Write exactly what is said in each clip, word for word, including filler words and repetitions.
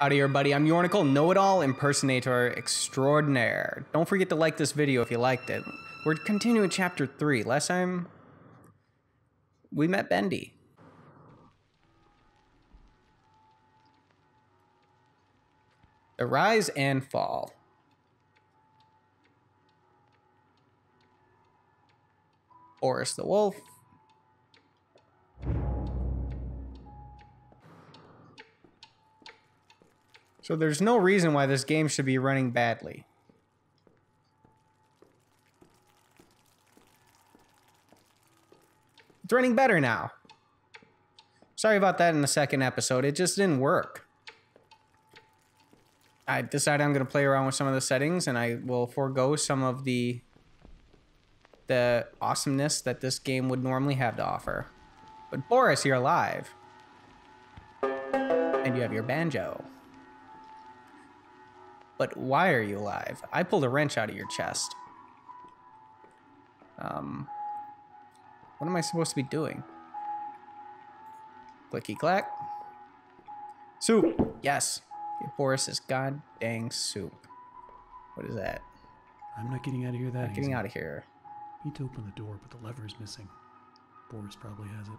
Howdy everybody, I'm Yornukole, know-it-all impersonator extraordinaire. Don't forget to like this video if you liked it. We're continuing chapter three. Last time, we met Bendy. The Rise and Fall. Boris the Wolf. So there's no reason why this game should be running badly. It's running better now. Sorry about that in the second episode. It just didn't work. I decided I'm going to play around with some of the settings, and I will forego some of the, the awesomeness that this game would normally have to offer. But Boris, you're alive. And you have your banjo. But why are you alive? I pulled a wrench out of your chest. Um, what am I supposed to be doing? Clicky clack. Soup. Yes. Get Boris's god dang soup. What is that? I'm not getting out of here. That not getting easy. out of here. Need to open the door, but the lever is missing. Boris probably has it.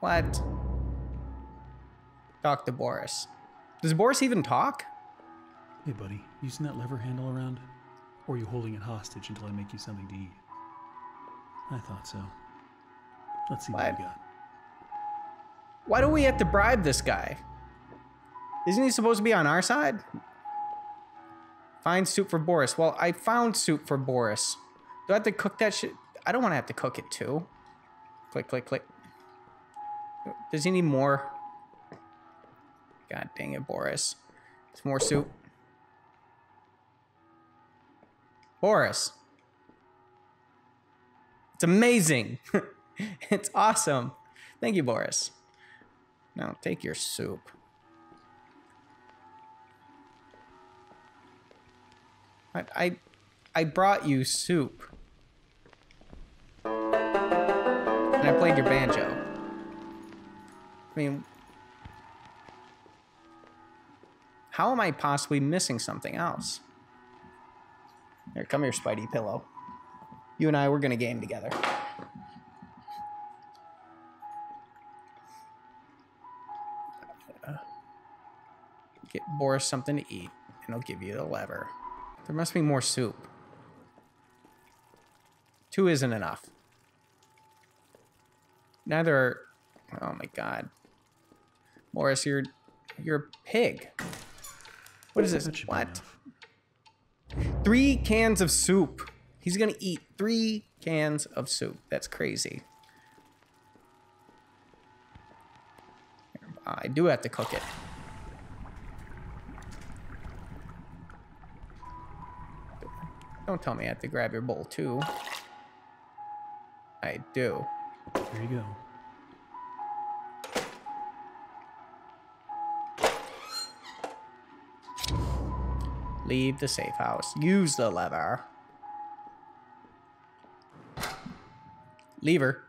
What? Talk to Boris. Does Boris even talk? Hey buddy, using that lever handle around? Or are you holding it hostage until I make you something to eat? I thought so. Let's see what, what we got. Why do we have to bribe this guy? Isn't he supposed to be on our side? Find soup for Boris. Well, I found soup for Boris. Do I have to cook that shit? I don't want to have to cook it too. Click, click, click. Does he need more? God dang it, Boris. It's more soup. Boris. It's amazing. It's awesome. Thank you, Boris. Now take your soup. I, I, I brought you soup. And I played your banjo. I mean, how am I possibly missing something else? Here, come here, Spidey Pillow. You and I, we're gonna game together. Get Boris something to eat, and I'll give you the lever. There must be more soup. Two isn't enough. Neither are... Oh my god. Boris, you're... You're a pig. What is this? What? Three cans of soup. He's gonna eat three cans of soup. That's crazy. I do have to cook it. Don't tell me I have to grab your bowl too. I do. Here you go. Leave the safe house. Use the lever. Lever.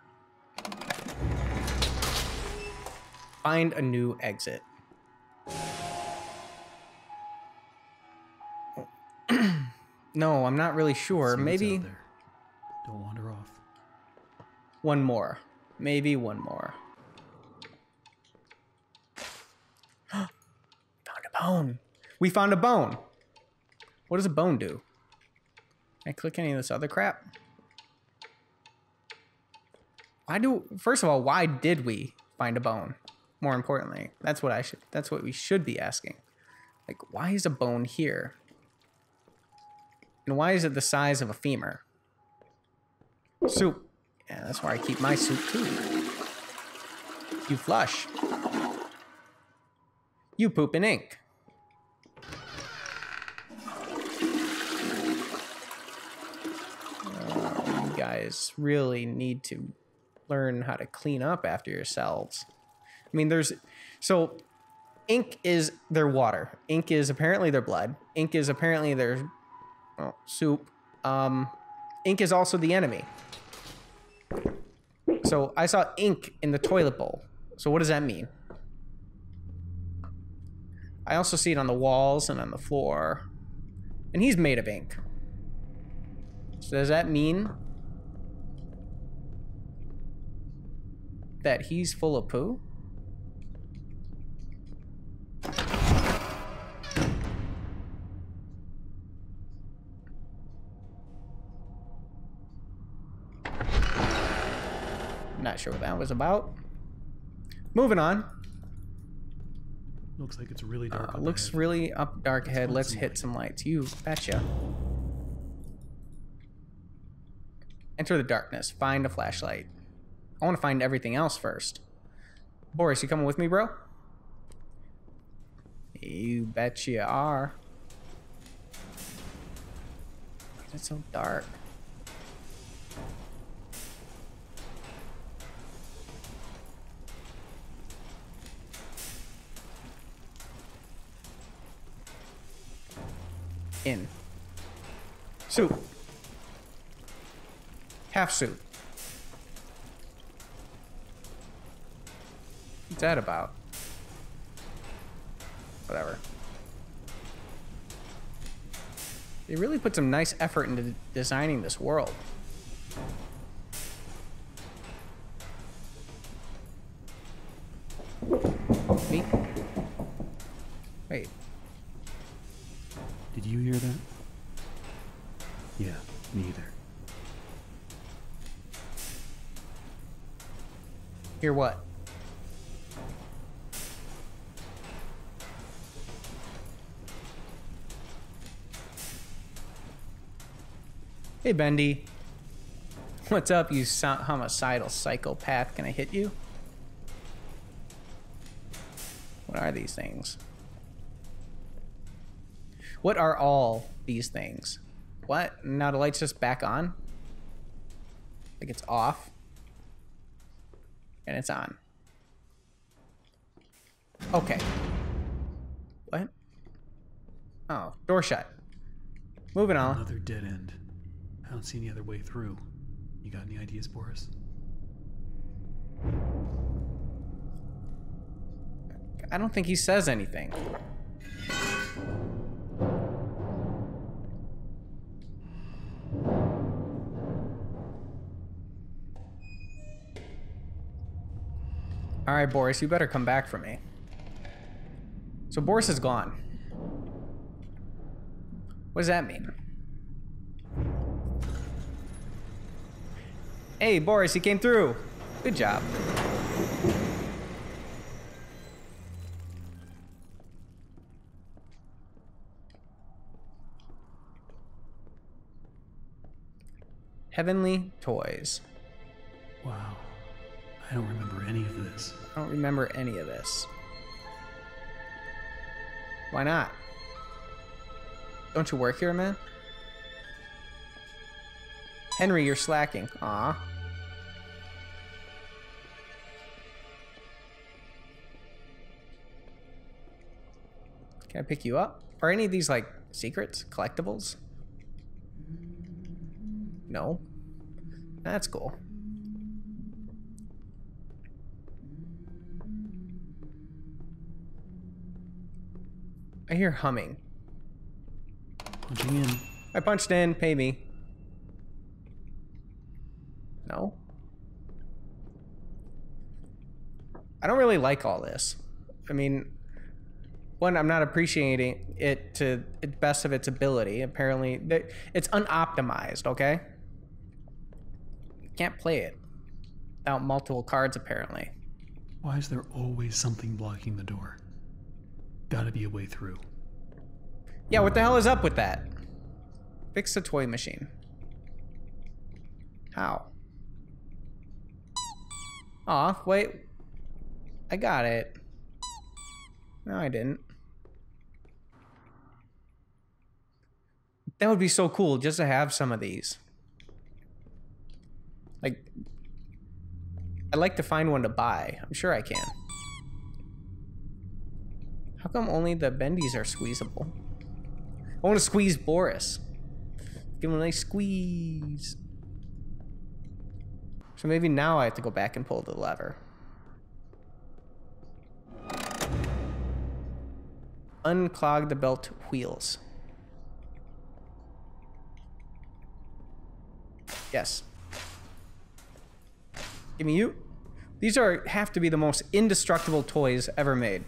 Find a new exit. No, I'm not really sure. Maybe. Don't wander off. One more. Maybe one more. Found a bone. We found a bone. What does a bone do? Can I click any of this other crap? Why do, first of all, why did we find a bone? More importantly, that's what I should, that's what we should be asking. Like, why is a bone here? And why is it the size of a femur? Soup. Yeah, that's where I keep my soup too. You flush. You poop in ink. Guys really need to learn how to clean up after yourselves. I mean, there's so ink is their water. Ink is apparently their blood. Ink is apparently their well, soup. Um, ink is also the enemy. So I saw ink in the toilet bowl. So what does that mean? I also see it on the walls and on the floor. And he's made of ink. So does that mean that he's full of poo? Not sure what that was about. Moving on. Looks like it's really dark. Uh, looks really up dark ahead. Let's hit some lights. You betcha. Enter the darkness. Find a flashlight. I want to find everything else first. Boris, you coming with me, bro? You betcha you are. It's so dark. In. Soup. Half soup. What's that about? Whatever. They really put some nice effort into designing this world. Me? Wait. Did you hear that? Yeah, me either. Hear what? Hey, Bendy. What's up, you homicidal psychopath? Can I hit you? What are these things? What are all these things? What? Now the light's just back on? Like it's off. And it's on. Okay. What? Oh, door shut. Moving on. Another dead end. I don't see any other way through. You got any ideas, Boris? I don't think he says anything. All right, Boris, you better come back for me. So Boris is gone. What does that mean? Hey, Boris, you came through. Good job. Heavenly Toys. Wow. I don't remember any of this. I don't remember any of this. Why not? Don't you work here, man? Henry, you're slacking. Aw. Can I pick you up? Are any of these like secrets, collectibles? No. That's cool. I hear humming. Punching in. I punched in. Pay me. No. I don't really like all this. I mean, one, I'm not appreciating it to the best of its ability. Apparently, it's unoptimized, okay? You can't play it without multiple cards, apparently. Why is there always something blocking the door? Gotta be a way through. Yeah, what the hell is up with that? Fix the toy machine. How? Aw, wait. I got it. No, I didn't. That would be so cool just to have some of these. Like, I'd like to find one to buy. I'm sure I can. How come only the bendies are squeezable? I want to squeeze Boris. Give him a nice squeeze. So maybe now I have to go back and pull the lever. unclog the belt wheels. Yes. Give me you. These are have to be the most indestructible toys ever made.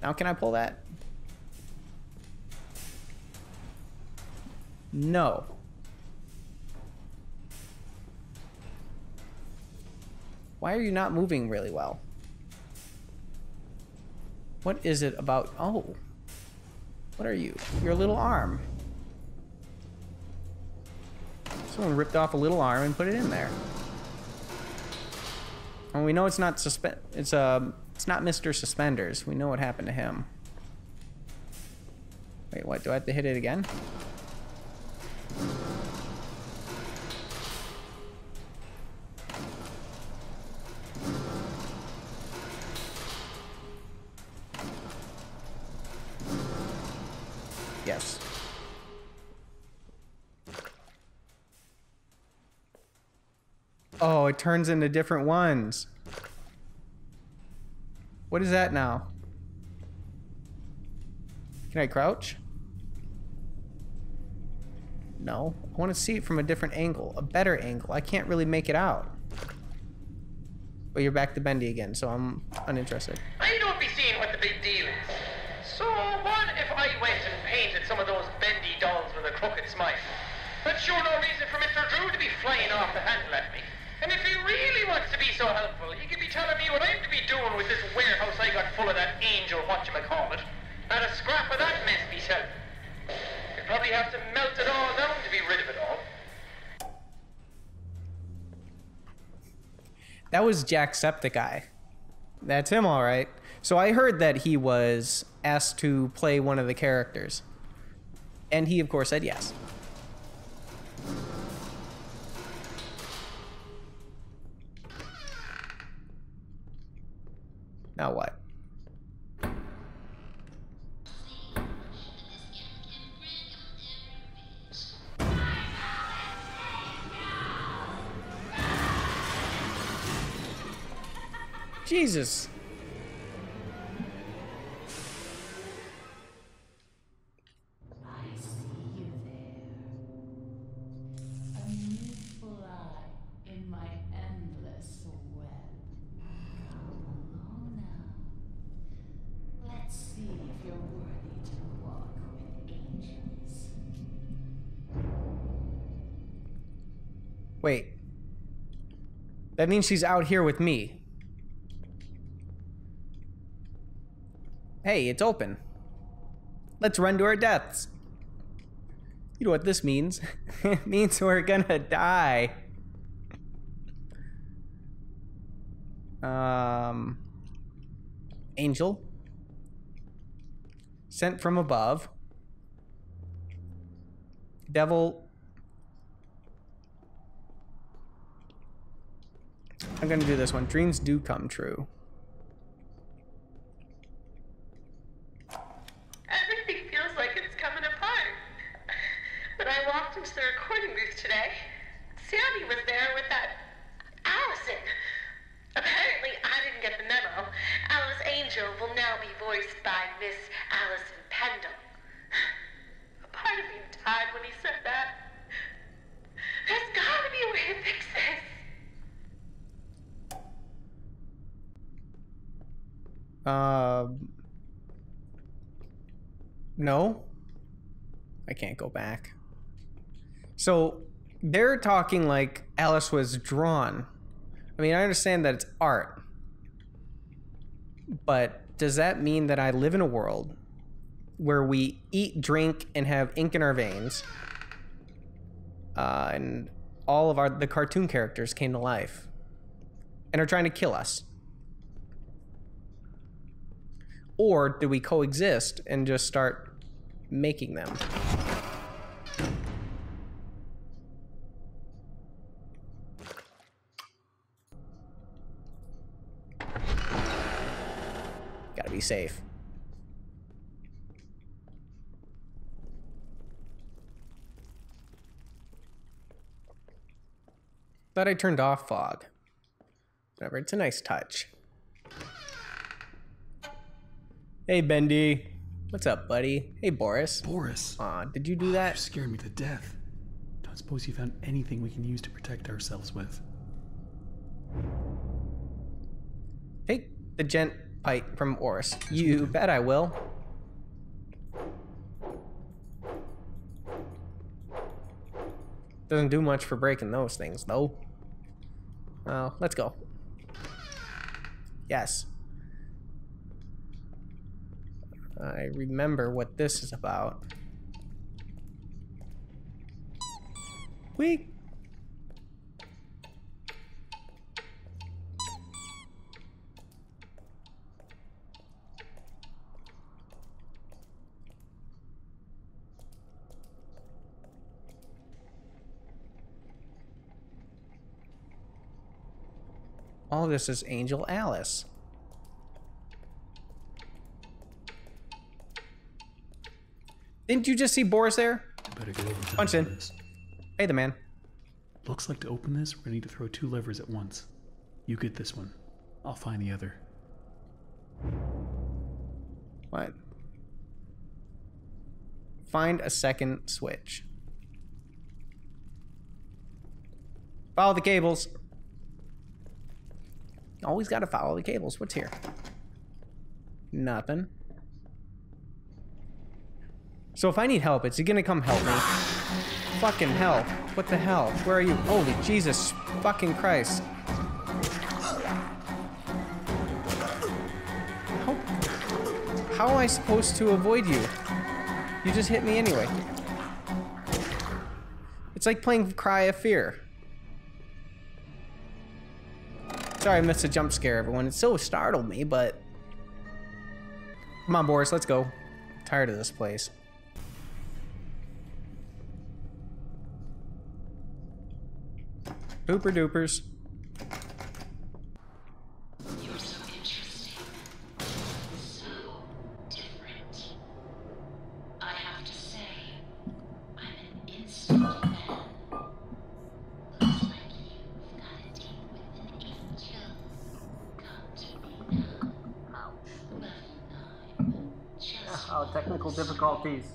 Now can I pull that? No. Why are you not moving really well? What is it about? Oh. What are you? Your little arm. Someone ripped off a little arm and put it in there. And we know it's not suspe- it's uh, it's not Mister Suspenders. We know what happened to him. Wait, what? Do I have to hit it again? Yes. Oh, it turns into different ones. What is that now? Can I crouch? No. I want to see it from a different angle, a better angle. I can't really make it out. But you're back to bendy again, so I'm uninterested. I don't be seeing what the big deal is. So what if I went and painted some of those bendy dolls with a crooked smile? That's sure no reason for Mister Drew to be flying off the handle at me. And if he really wants to be so helpful, he could be telling me what I'm to be doing with this warehouse I got full of that angel whatchamacallit. Not a scrap of that mess be selling. You'd probably have to melt it all down to be rid of it all. That was Jacksepticeye. That's him, all right. So I heard that he was asked to play one of the characters. And he, of course, said yes. Now what? Jesus. I see you there. A new fly in my endless web. Come along now. Let's see if you're worthy to walk with angels. Wait. That means she's out here with me. Hey, it's open. Let's run to our deaths. You know what this means? It means we're gonna die. Um, Angel. Sent from above. Devil. I'm gonna do this one. Dreams do come true. Today, Sammy was there with that Allison. Apparently, I didn't get the memo. Alice Angel will now be voiced by Miss Allison Pendle. A part of me died when he said that. There's gotta be a way to fix this. Um. No, I can't go back. So they're talking like Alice was drawn. I mean, I understand that it's art, but does that mean that I live in a world where we eat, drink, and have ink in our veins, uh, and all of our the cartoon characters came to life and are trying to kill us? Or do we coexist and just start making them? Be safe. Thought I turned off fog. Whatever, it's a nice touch. Hey, Bendy. What's up, buddy? Hey, Boris. Boris. Aw, did you do that? You scared me to death. Don't suppose you found anything we can use to protect ourselves with? Take the gent pipe from Boris. You bet I will. Doesn't do much for breaking those things, though. Uh, let's go. Yes. I remember what this is about. Whee! All this is Angel Alice. Didn't you just see Boris there? I better go over Punch in. This. Hey, the man. Looks like to open this, we're gonna need to throw two levers at once. You get this one. I'll find the other. What? Find a second switch. Follow the cables. Always gotta follow the cables. What's here? Nothing. So if I need help, it's gonna come help me. Fucking hell. What the hell? Where are you? Holy Jesus fucking Christ. How, how am I supposed to avoid you? You just hit me anyway. It's like playing Cry of Fear. Sorry I missed a jump scare, everyone. It so startled me, but... Come on, Boris, let's go. I'm tired of this place. Pooper doopers. You're so interesting. So different. I have to say, I'm an instant man. Looks like you've got a deal with an angel. Come to me now. Level nine. Just oh, technical difficulties.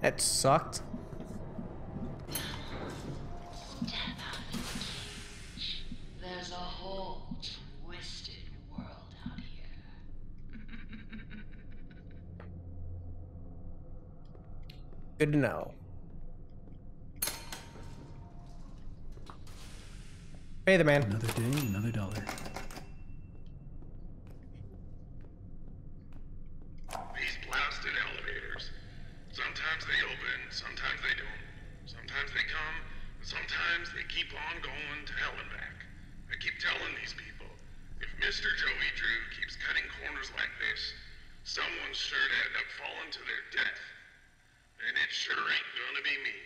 That sucked. Step out of the cage. There's a whole twisted world out here. Good to know. Pay the man. Another day, another dollar. Mister Joey Drew keeps cutting corners like this. Someone's sure to end up falling to their death. And it sure ain't gonna be me.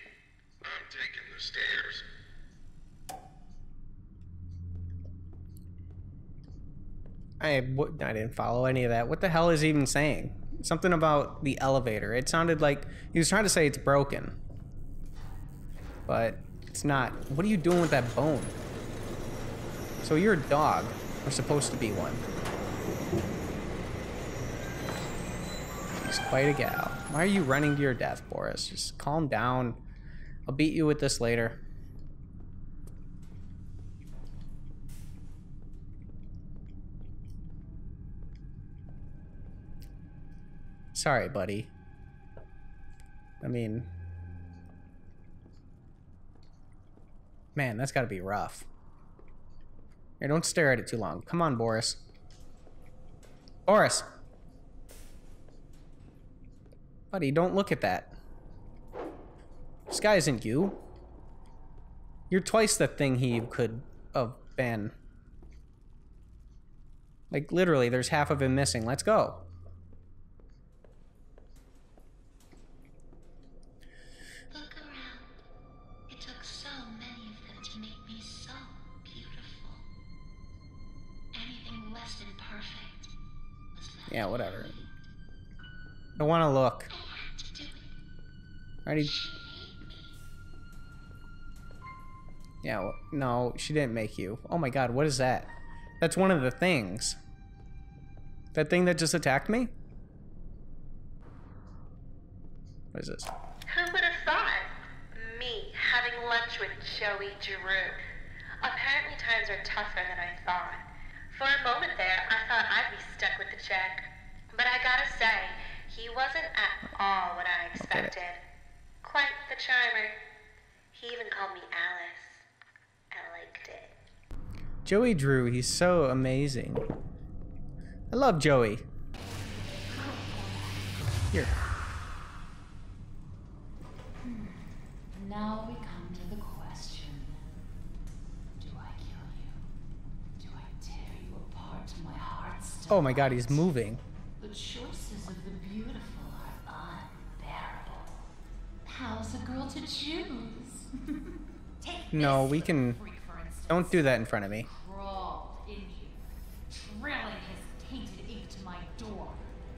I'm taking the stairs. I, w I didn't follow any of that. What the hell is he even saying? Something about the elevator. It sounded like he was trying to say it's broken. But it's not. What are you doing with that bone? So you're a dog. We're supposed to be one. She's quite a gal. Why are you running to your death, Boris? Just calm down. I'll beat you with this later. Sorry, buddy. I mean... Man, that's gotta be rough. Here, don't stare at it too long. Come on, Boris. Boris! Buddy, don't look at that. This guy isn't you. You're twice the thing he could have been. Like, literally, there's half of him missing. Let's go. Yeah, whatever. I want to look. Already. Yeah, no, she didn't make you. Oh my god, what is that? That's one of the things. That thing that just attacked me? What is this? Who would have thought? Me, having lunch with Joey Drew. Apparently times are tougher than I thought. For a moment there, I thought I'd be stuck with the check. But I gotta say, he wasn't at all what I expected. Okay. Quite the charmer. He even called me Alice. I liked it. Joey Drew, he's so amazing. I love Joey. Here. Now we come to the question. Do I kill you? Do I tear you apart to my heart's stone? Oh my god, he's moving. The choices of the beautiful are unbearable. How's a girl to choose? Take no, we can. Freak, don't do that in front of me. Crawled in here, trailing his tainted ink to my door.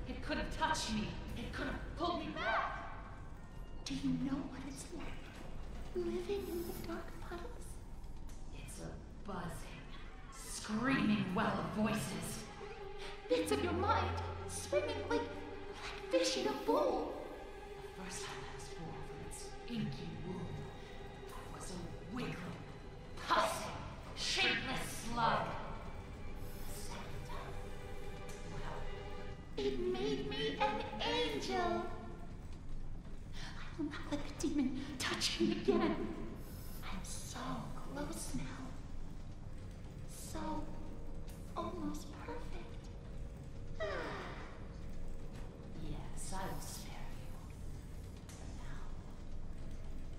It could have touched me. It could have pulled me back. Do you know what it's like living in the dark puddles? It's a buzzing, screaming well of voices. Bits of your mind swimming like, like fish in a bowl. The first time I was born from its inky womb. Wiggling, pussy, shapeless slug. The second time, well, it made me an angel. I will not let the demon touch me again. I'm so close now. So almost perfect. Yes, I will spare you. For now,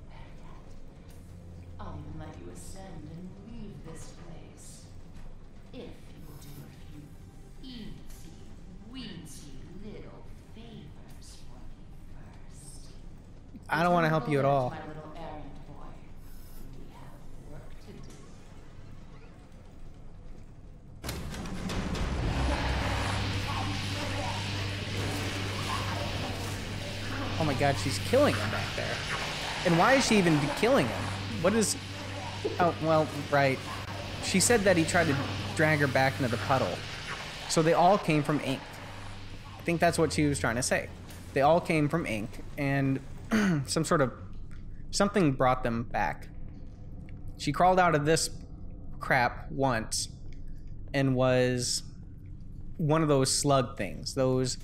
better yet. I'll even let you ascend and leave this place. If you will do a few easy, weensy little favors for me first. I don't want to help you at all. My little errand boy. We have work to do. Oh my god, she's killing him back there. And why is she even killing him? What is... Oh, well, right. She said that he tried to drag her back into the puddle. So they all came from ink. I think that's what she was trying to say. They all came from ink, and some sort of... something brought them back. She crawled out of this crap once and was one of those slug things. Those...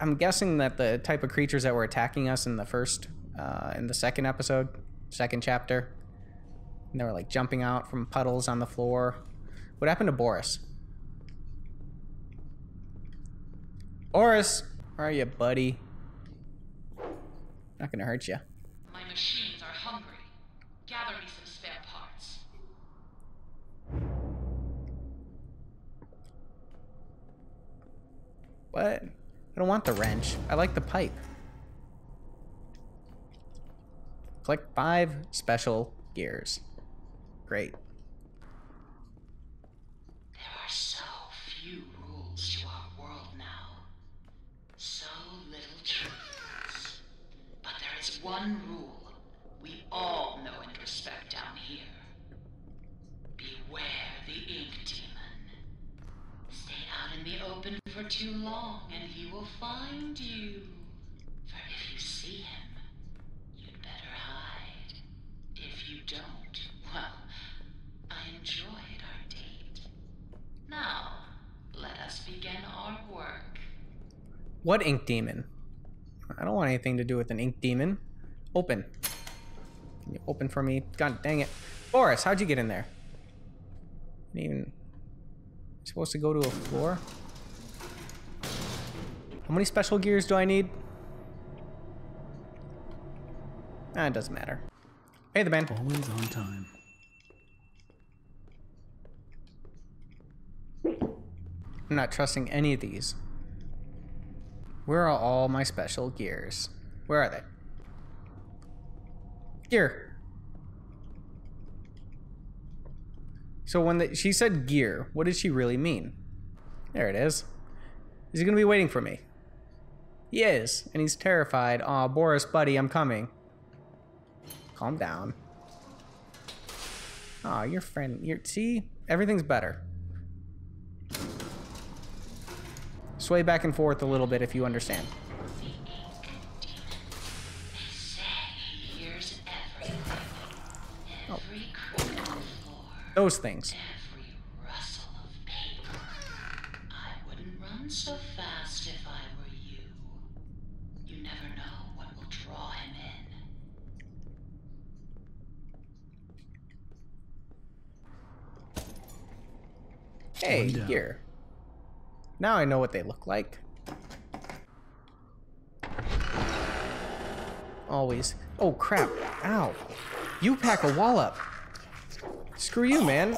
I'm guessing that the type of creatures that were attacking us in the first... Uh, in the second episode, second chapter... And they were like jumping out from puddles on the floor. What happened to Boris? Boris, where are you, buddy? Not gonna hurt you. My machines are hungry. Gather me some spare parts. What? I don't want the wrench. I like the pipe. Click five special gears. Great. There are so few rules to our world now. So little truths. But there is one rule we all know and respect down here. Beware the ink demon. Stay out in the open for too long and he will find you. For if you see him, you'd better hide. If you don't, well... I enjoyed our date. Now, let us begin our work. What ink demon? I don't want anything to do with an ink demon. Open. Can you open for me? God dang it. Boris, how'd you get in there? I didn't even... Am I supposed to go to a floor? How many special gears do I need? Ah, it doesn't matter. Hey, the man. Always on time. I'm not trusting any of these. Where are all my special gears? Where are they? Gear. So when the, she said gear, what did she really mean? There it is. Is he gonna be waiting for me? He is, and he's terrified. Aw, Boris, buddy, I'm coming. Calm down. Aw, your friend, your, see? Everything's better. Sway back and forth a little bit if you understand. Oh. Those things. Hey, here. Now I know what they look like. Always. Oh, crap. Ow. You pack a wallop. Screw you, man.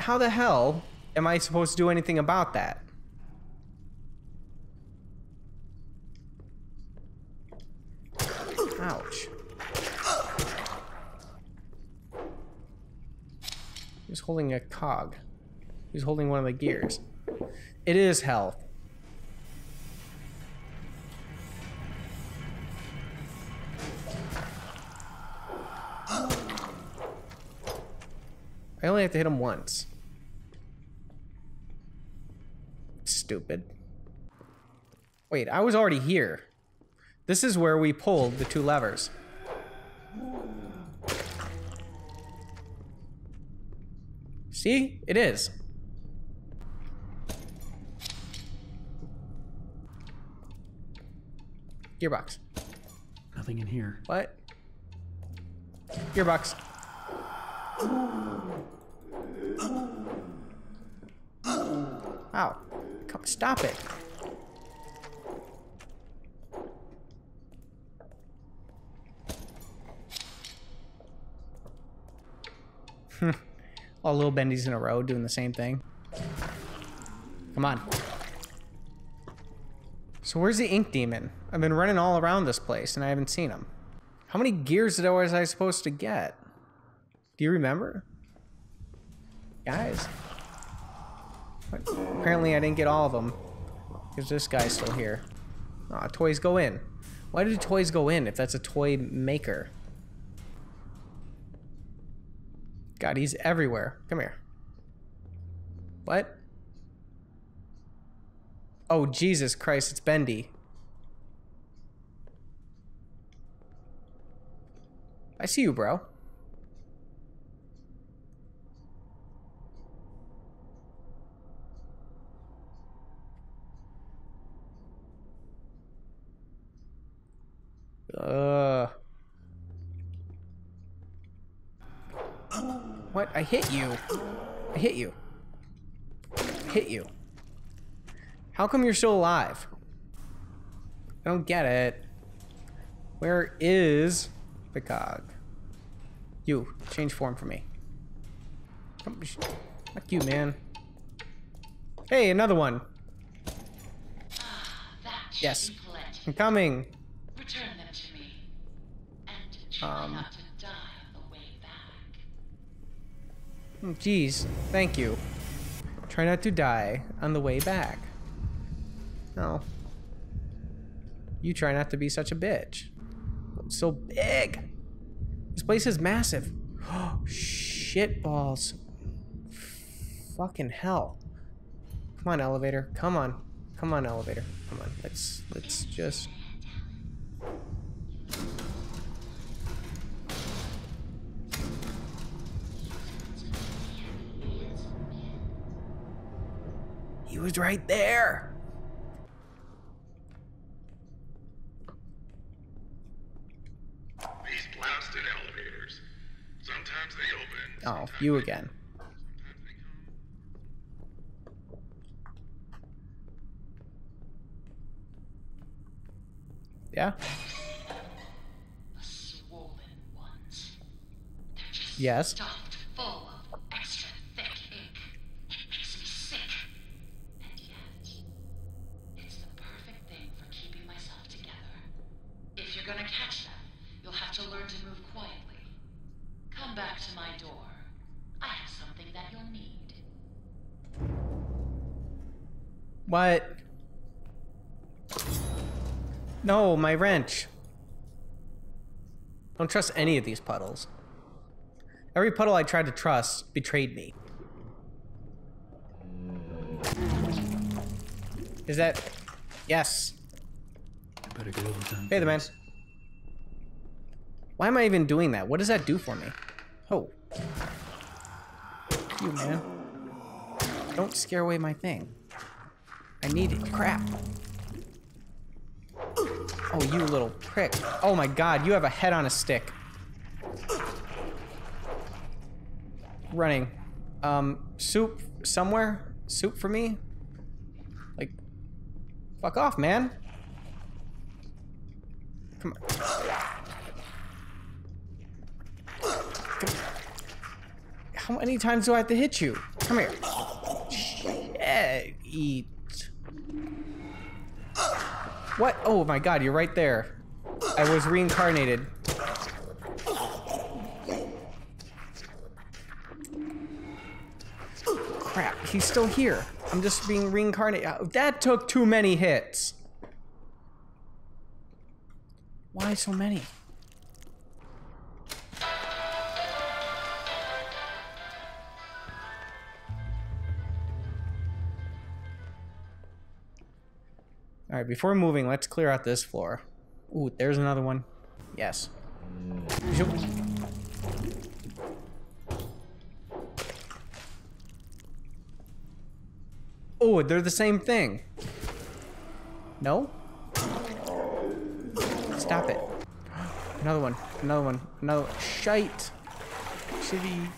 How the hell am I supposed to do anything about that? Ouch. He was holding a cog. He was holding one of the gears. It is health. I only have to hit him once. Stupid. Wait, I was already here. This is where we pulled the two levers. See? It is. Gearbox. Nothing in here. What? Gearbox. Ow. Come, stop it. Hmm. All little bendies in a row doing the same thing. Come on. So where's the ink demon? I've been running all around this place and I haven't seen him. How many gears was I supposed to get? Do you remember? Guys. But apparently I didn't get all of them. Because this guy's still here. Aw, toys go in. Why do toys go in if that's a toy maker? God, he's everywhere. Come here. What? Oh, Jesus Christ, it's Bendy. I see you, bro. Uh. What? I hit you. I hit you. I hit you. How come you're still alive? I don't get it. Where is the cog? You, change form for me. Fuck you, man. Hey, another one. Yes. I'm coming. Return them to me. And try um. not to Jeez, thank you. Try not to die on the way back. No. You try not to be such a bitch. I'm so big. This place is massive. Oh, shit balls. Fucking hell. Come on, elevator. Come on. Come on, elevator. Come on. Let's let's just He was right there. These blasted elevators. Sometimes they open. Sometimes oh, you again. Yeah. The swollen ones. They're just yes. Stopped full. What? No, my wrench. Don't trust any of these puddles. Every puddle I tried to trust betrayed me. Is that... Yes. I better get over time. Hey there, man. Why am I even doing that? What does that do for me? Oh. You, man. Don't scare away my thing. I need it. Crap. Oh, you little prick. Oh my god, you have a head on a stick. Running. Um, soup somewhere? Soup for me? Like, fuck off, man. Come on. Come. How many times do I have to hit you? Come here. Yeah, eat. What? Oh my god, you're right there. I was reincarnated. Crap, he's still here. I'm just being reincarnated. That took too many hits. Why so many? All right, before moving, let's clear out this floor. Ooh, there's another one. Yes. Oh, they're the same thing. No? Stop it. Another one, another one, another one. Shite. Shitty.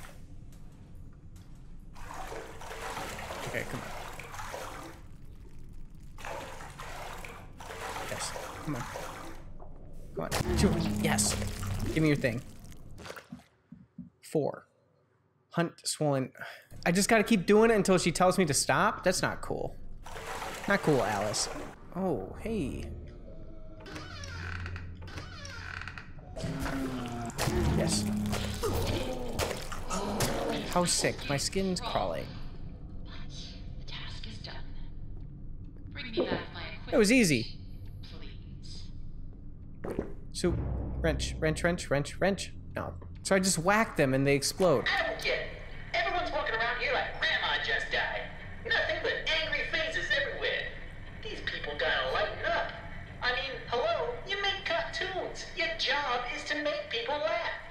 Okay, come on. Come on. Come on. Two. Yes. Give me your thing. Four. Hunt swollen. I just gotta keep doing it until she tells me to stop? That's not cool. Not cool, Alice. Oh, hey. Yes. How sick. My skin's crawling. The task is done. Bring me back my equipment. It was easy. So, wrench, wrench, wrench, wrench, wrench. No. So I just whack them and they explode. Advocate! Everyone's walking around here like grandma just died. Nothing but angry faces everywhere. These people gotta lighten up. I mean, hello, you make cartoons. Your job is to make people laugh.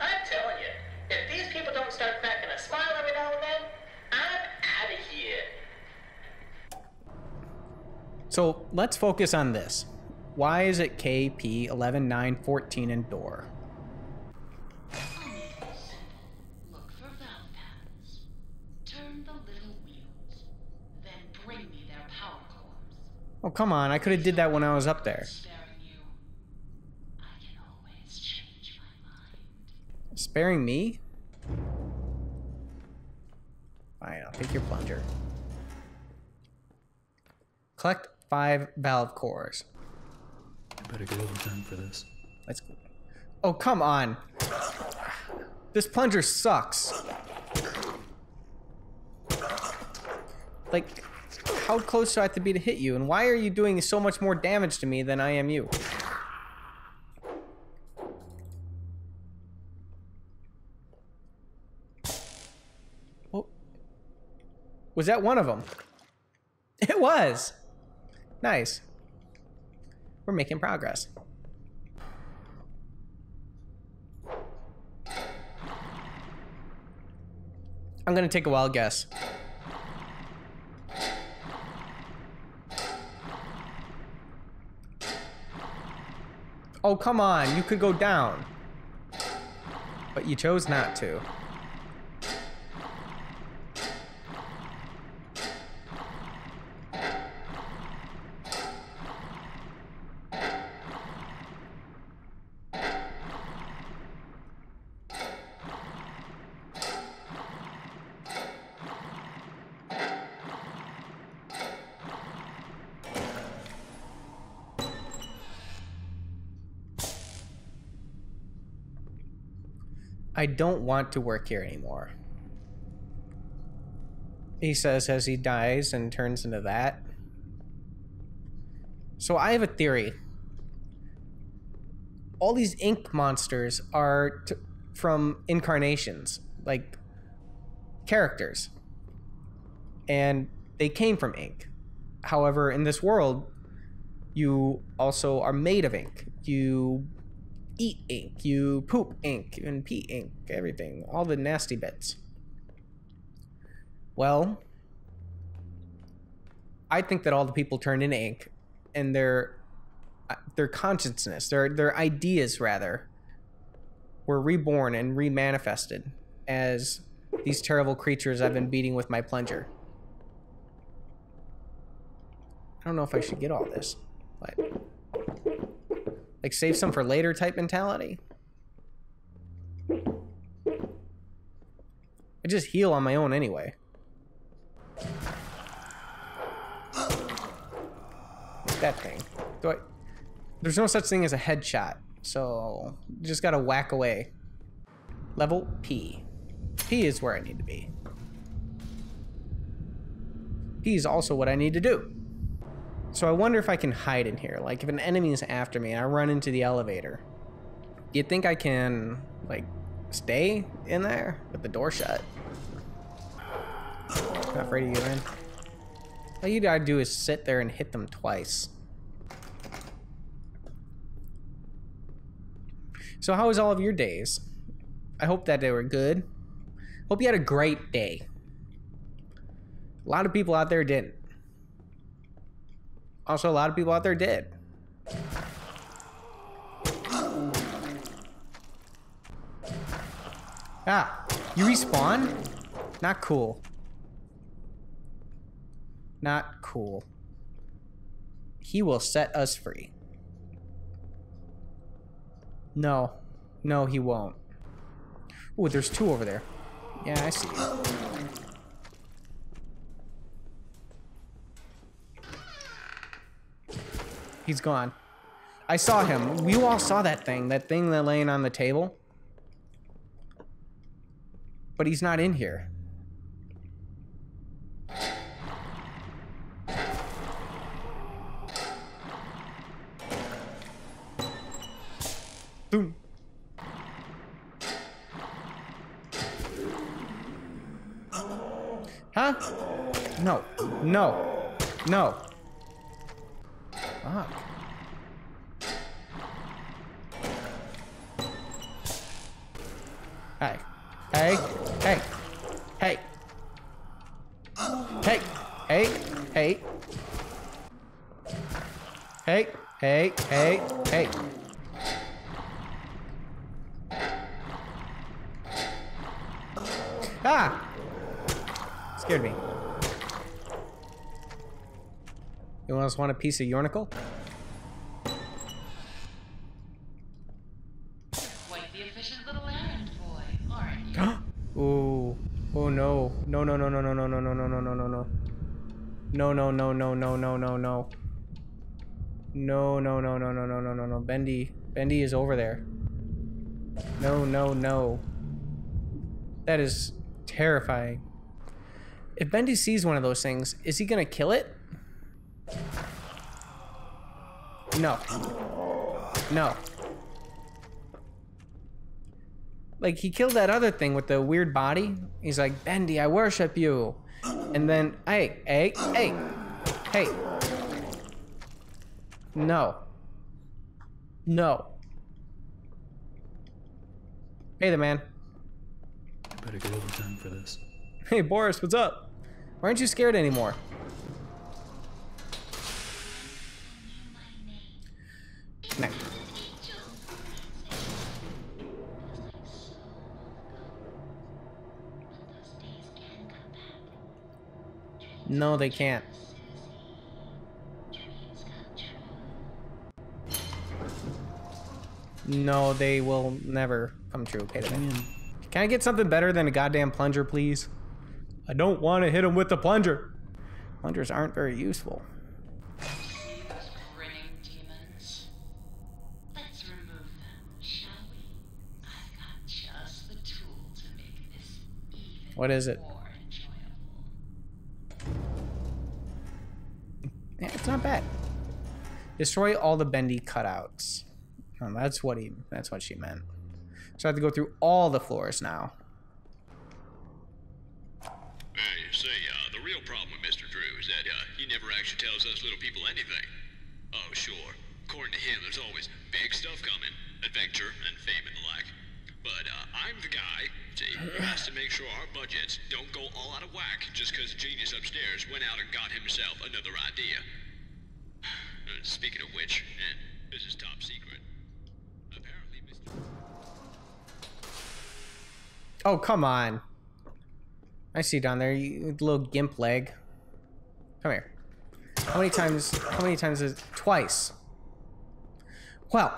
I'm telling you, if these people don't start cracking a smile every now and then, I'm out of here. So let's focus on this. Why is it K P eleven, nine, fourteen, and door? Look for valve pads. Turn the little wheels. Then bring me their power cores. Oh, come on. I could have did that when I was up there. Sparing you. I can always change my mind. Sparing me? Fine, I'll take your plunger. Collect five valve cores. Better get overtime for this. Let's go. Oh, come on. This plunger sucks. Like, how close do I have to be to hit you? And why are you doing so much more damage to me than I am you? Oh. Was that one of them? It was. Nice. We're making progress. I'm gonna take a wild guess. Oh, come on, you could go down. But you chose not to. I don't want to work here anymore, he says as he dies and turns into that. So I have a theory. All these ink monsters are t from incarnations, like characters. And they came from ink. However, in this world, you also are made of ink. You eat ink, you poop ink, and pee ink, everything, all the nasty bits. Well, I think that all the people turned into ink, and their their consciousness, their their ideas rather, were reborn and remanifested as these terrible creatures I've been beating with my plunger. I don't know if I should get all this, but like save some for later type mentality. I just heal on my own anyway. That thing. Do I... There's no such thing as a headshot, so you just gotta whack away. Level P. P is where I need to be. P is also what I need to do. So I wonder if I can hide in here. Like, if an enemy is after me and I run into the elevator, do you think I can, like, stay in there with the door shut? Not afraid of you, man. All you gotta do is sit there and hit them twice. So how was all of your days? I hope that they were good. Hope you had a great day. A lot of people out there didn't. Also, a lot of people out there did. Ah, you respawn? Not cool. Not cool. He will set us free. No. No, he won't. Ooh, there's two over there. Yeah, I see you. He's gone. I saw him. You all saw that thing. That thing that laying on the table. But he's not in here. Boom. Huh? No. No. No. Fuck. Hey. Hey. Hey. Hey. Hey. Hey. Hey. Hey. Hey. Hey. Hey. Ah! Scared me. You else want a piece of Yornukole? Quite the efficient little errand boy, aren't you? Ooh. Oh no. No no no no no no no no no no no no no. No no no no no no no no. No no no no no no no no no. Bendy. Bendy is over there. No no no. That is terrifying. If Bendy sees one of those things, is he gonna kill it? No. No. Like, he killed that other thing with the weird body. He's like, Bendy, I worship you. And then, hey, hey, hey, hey. No. No. Hey there, man. I better get overtime for this. Hey, Boris, what's up? Why aren't you scared anymore? No. No, they can't. No, they will never come true. Okay, can I get something better than a goddamn plunger, please? I don't want to hit him with the plunger. Plungers aren't very useful. What is it? Yeah, it's not bad. Destroy all the bendy cutouts. Oh, that's what he, that's what she meant. So I have to go through all the floors now. Well, you see, uh, the real problem with Mister Drew is that uh, he never actually tells us little people anything. Oh, sure. According to him, there's always big stuff coming. Adventure and fame and the like. But uh, I'm the guy, see, who has to make sure our budgets don't go all out of whack just because Genius upstairs went out and got himself another idea. Speaking of which, and this is top secret, apparently Mister Oh, come on. I see down there, you little gimp leg. Come here. How many times, how many times is it? Twice. Well,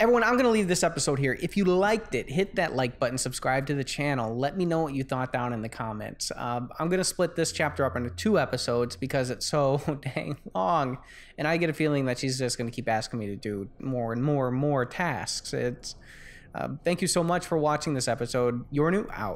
everyone, I'm going to leave this episode here. If you liked it, hit that like button, subscribe to the channel. Let me know what you thought down in the comments. Um, I'm going to split this chapter up into two episodes because it's so dang long. And I get a feeling that she's just going to keep asking me to do more and more and more tasks. It's, uh, thank you so much for watching this episode. Yornu out.